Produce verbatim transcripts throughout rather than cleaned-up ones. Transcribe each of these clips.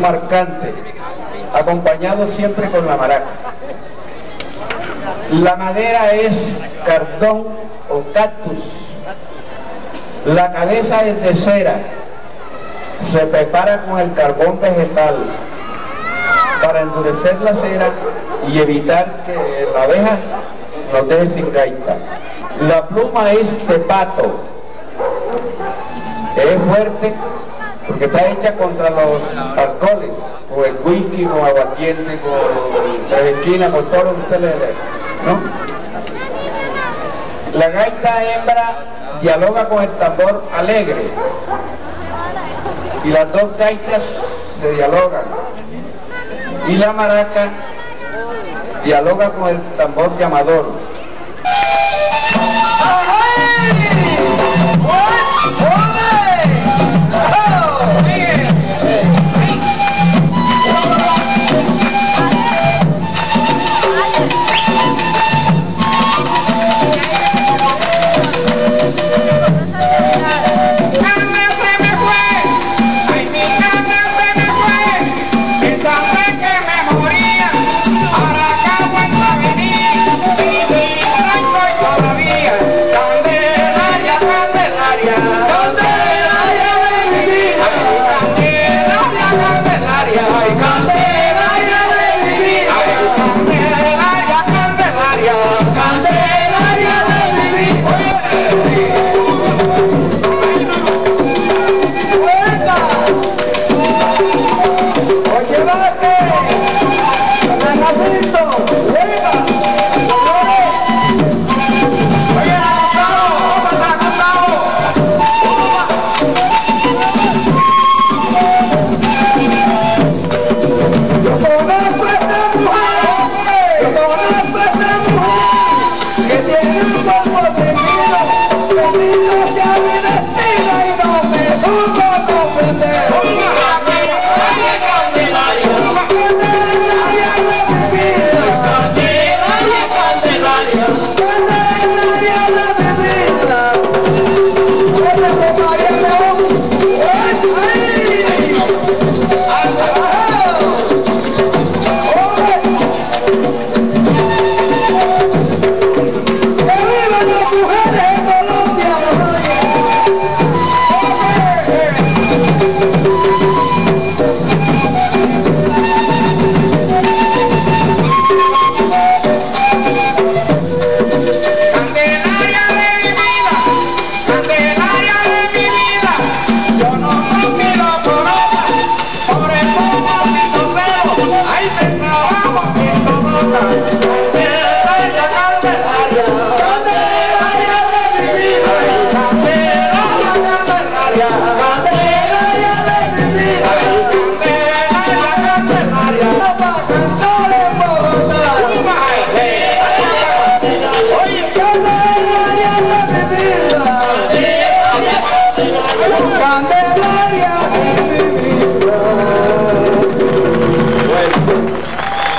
son marcantes, acompañados siempre con la maraca. La madera es cardón o cactus. La cabeza es de cera. Se prepara con el carbón vegetal para endurecer la cera y evitar que la abeja nos deje sin gaita. La pluma es de pato. Es fuerte porque está hecha contra los alcoholes, con el whisky, con aguardiente, con tres esquinas, con todo lo que usted le dé, ¿no? La gaita hembra dialoga con el tambor alegre y las dos gaitas se dialogan, y la maraca dialoga con el tambor llamador.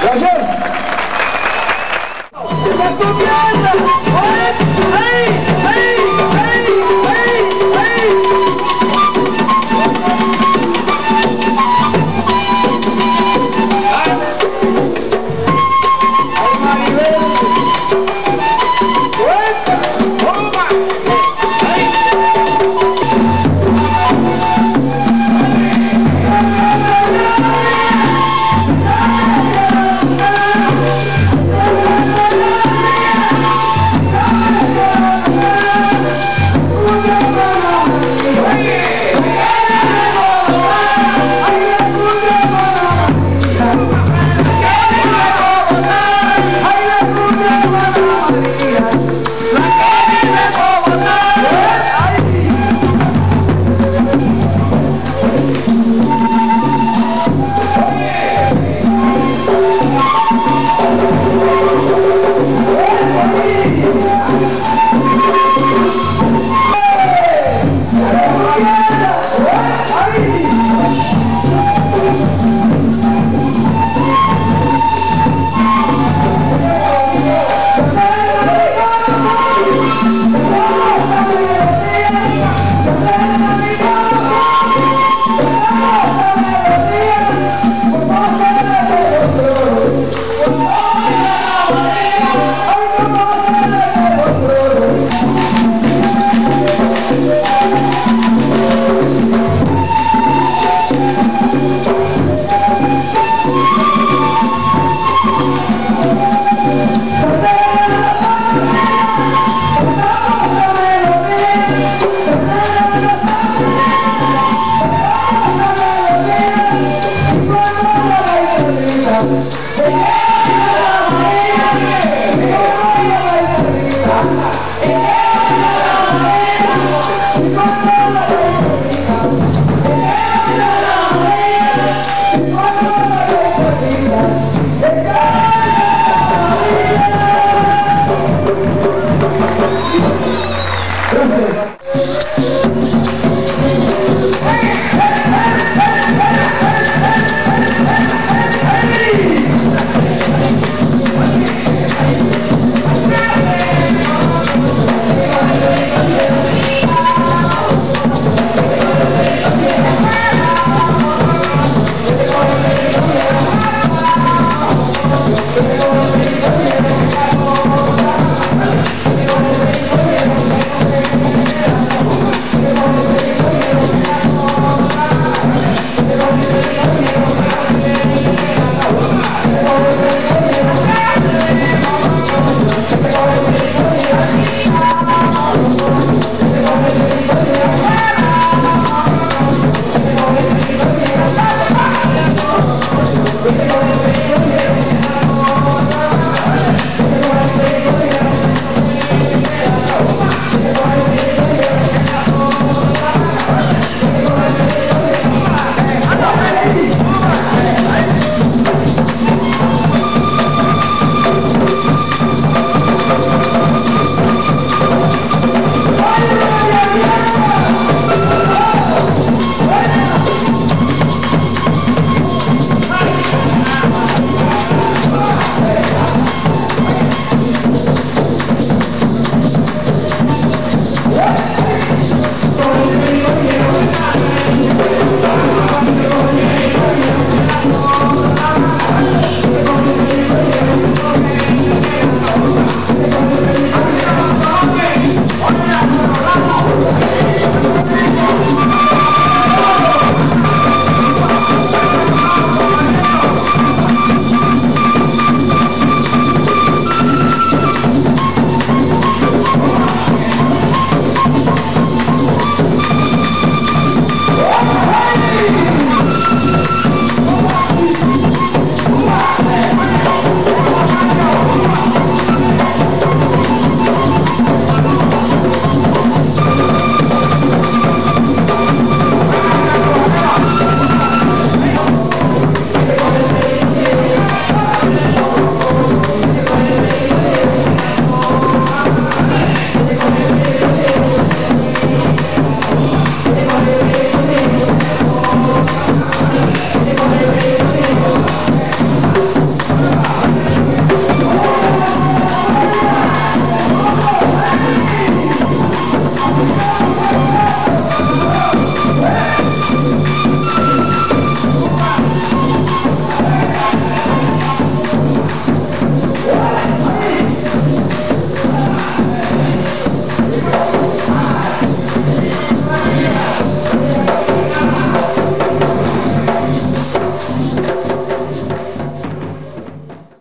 ¡Gracias! ¡Gracias!